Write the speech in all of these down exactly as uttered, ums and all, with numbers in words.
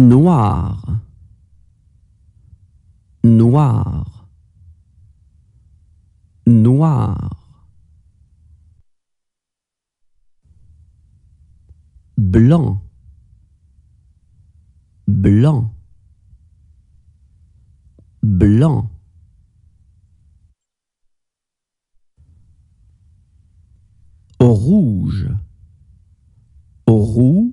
noir, noir, noir. Blanc, blanc, blanc. Rouge, rouge,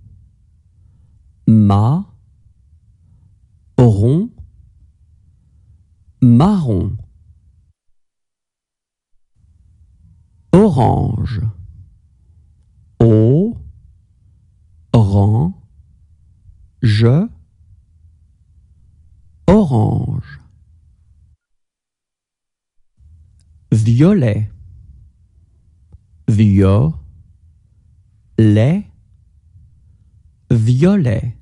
ma, rond, marron. Orange, o, rang, je, orange. Violet, violet, violet.